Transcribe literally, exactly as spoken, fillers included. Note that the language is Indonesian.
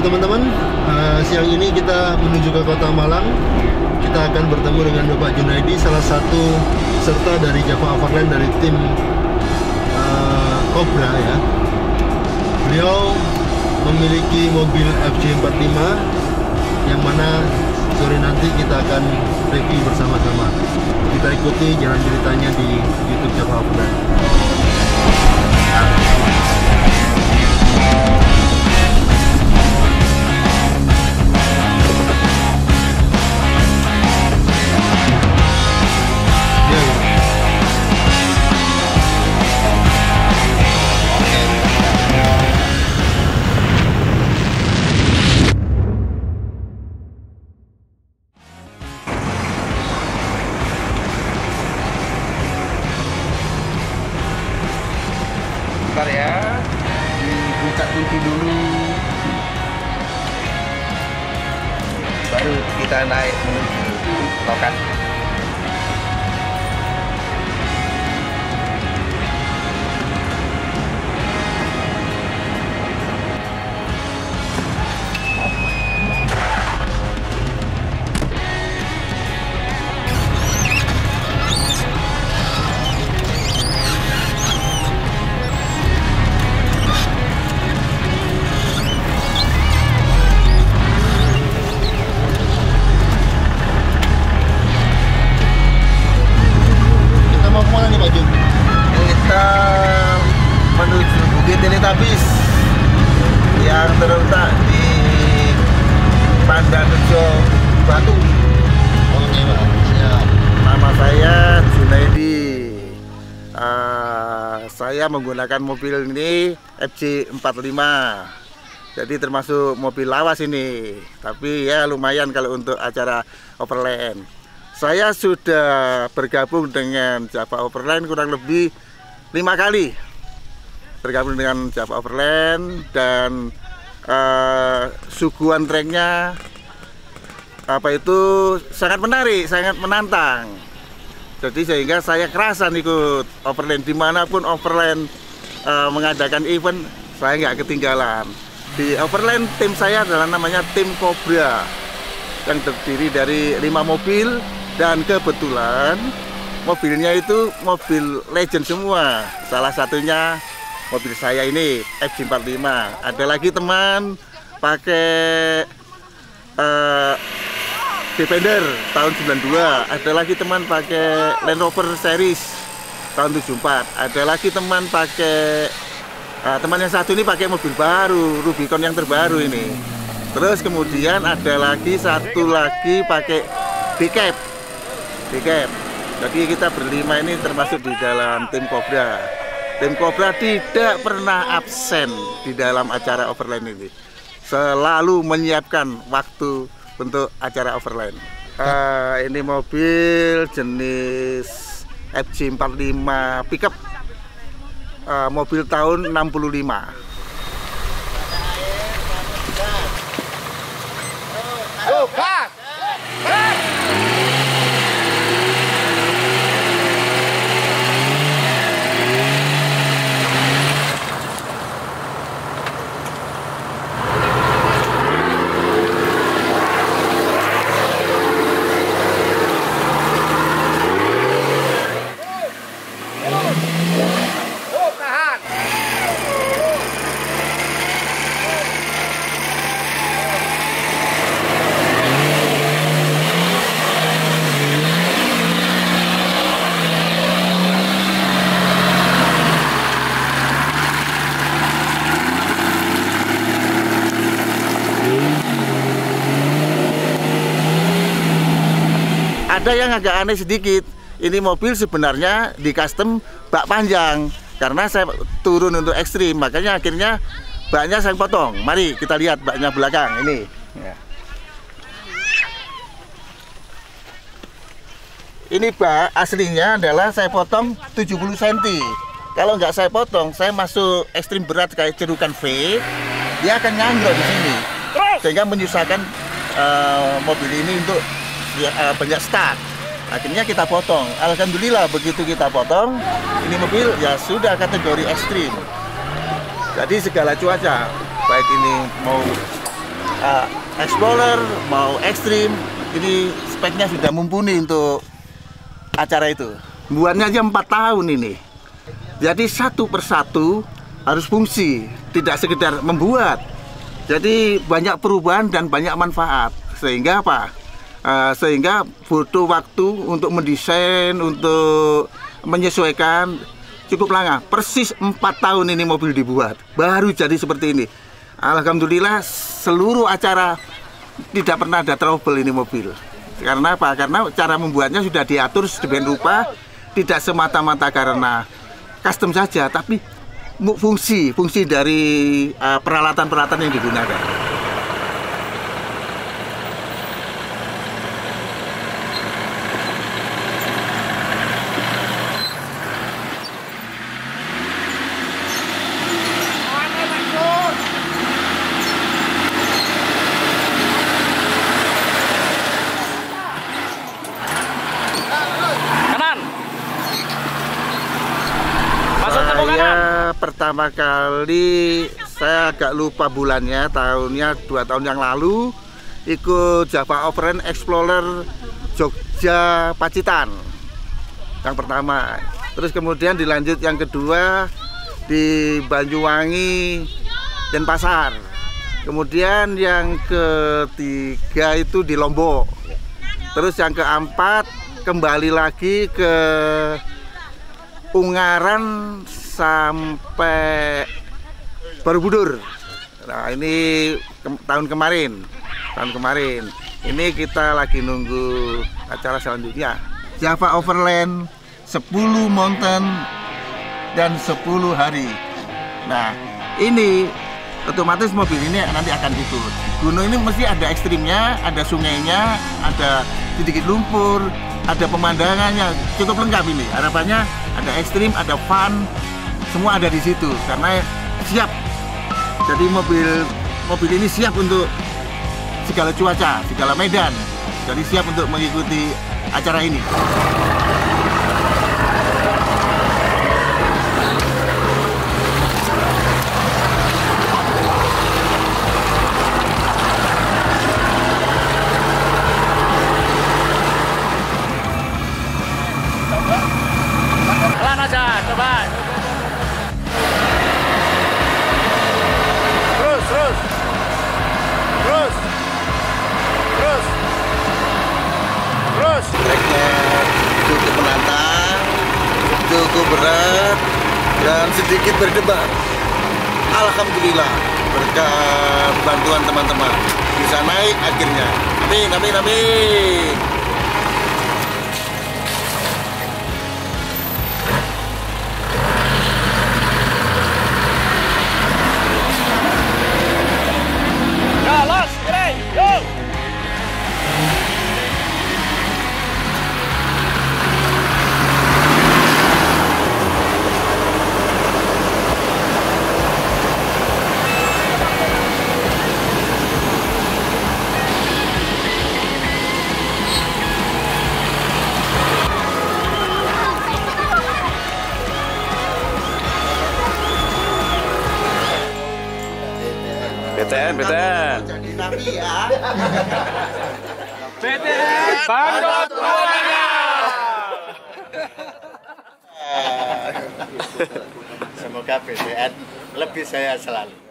teman-teman, uh, siang ini kita menuju ke kota Malang. Kita akan bertemu dengan Bapak Djunaedi, salah satu serta dari Java Overland dari tim uh, Cobra ya. Beliau memiliki mobil F J empat puluh lima yang mana sore nanti kita akan review bersama-sama. Kita ikuti jalan ceritanya di YouTube Java Overland. Kita naik menuju lokasi. Pandan Rejo Batu. Oke, Pak. Siap. Nama saya Djunaedi. Uh, saya menggunakan mobil ini F J empat puluh lima. Jadi termasuk mobil lawas ini. Tapi ya lumayan kalau untuk acara Overland. Saya sudah bergabung dengan Java Overland kurang lebih lima kali. Bergabung dengan Java Overland dan Uh, suguhan tracknya apa itu sangat menarik, sangat menantang. Jadi sehingga saya kerasan ikut Overland dimanapun Overland uh, mengadakan event, saya nggak ketinggalan. Di Overland tim saya adalah namanya tim Cobra yang terdiri dari lima mobil dan kebetulan mobilnya itu mobil legend semua. Salah satunya mobil saya ini F J empat puluh lima. Ada lagi teman pakai uh, Defender tahun sembilan dua. Ada lagi teman pakai Land Rover Series tahun tujuh empat. Ada lagi teman pakai uh, teman yang satu ini pakai mobil baru Rubicon yang terbaru ini. Terus kemudian ada lagi satu lagi pakai decap. Decap. Jadi kita berlima ini termasuk di dalam tim Cobra. Tim Cobra tidak pernah absen di dalam acara Overland ini. Selalu menyiapkan waktu untuk acara Overland. Uh, ini mobil jenis F J empat puluh lima pickup, uh, mobil tahun enam puluh lima. Ada yang agak aneh sedikit, ini mobil sebenarnya di custom bak panjang. Karena saya turun untuk ekstrim, makanya akhirnya baknya saya potong. Mari kita lihat baknya belakang ini. Ini bak aslinya adalah saya potong tujuh puluh sentimeter. Kalau nggak saya potong, saya masuk ekstrim berat kayak cerukan V, dia akan nganggro di sini, sehingga menyusahkan uh, mobil ini untuk Ya, uh, banyak start. Akhirnya kita potong. Alhamdulillah begitu kita potong, ini mobil ya sudah kategori ekstrim. Jadi segala cuaca, baik ini mau uh, Explorer, mau Extreme, ini speknya sudah mumpuni untuk acara itu. Buannya aja empat tahun ini. Jadi satu persatu harus fungsi, tidak sekedar membuat. Jadi banyak perubahan dan banyak manfaat. Sehingga apa? Uh, sehingga butuh waktu untuk mendesain, untuk menyesuaikan cukup lama. Persis empat tahun ini mobil dibuat, baru jadi seperti ini. Alhamdulillah seluruh acara tidak pernah ada trouble ini mobil. Karena apa? Karena cara membuatnya sudah diatur sedemikian rupa, tidak semata-mata karena custom saja, tapi fungsi fungsi dari peralatan-peralatan uh, yang digunakan. Pertama kali saya agak lupa bulannya, tahunnya dua tahun yang lalu ikut Java Overland Explorer Jogja Pacitan yang pertama, terus kemudian dilanjut yang kedua di Banyuwangi dan Pasar, kemudian yang ketiga itu di Lombok, terus yang keempat kembali lagi ke Ungaran sampai Borobudur. Nah ini ke tahun kemarin, tahun kemarin. Ini kita lagi nunggu acara selanjutnya. Java Overland sepuluh mountain dan sepuluh hari. Nah ini otomatis mobil ini nanti akan ikut. Gunung ini mesti ada ekstrimnya, ada sungainya, ada sedikit lumpur, ada pemandangannya, cukup lengkap ini. Harapannya ada ekstrim, ada fun, semua ada di situ. Karena siap, jadi mobil mobil ini siap untuk segala cuaca, segala medan. Jadi siap untuk mengikuti acara ini. Cukup berat dan sedikit berdebar. Alhamdulillah berkat bantuan teman-teman bisa naik akhirnya. Amin, amin, amin. B T N, B T N. Jadi nabi ya. B T N, bandot Romania. Semoga B T N lebih saya selalu.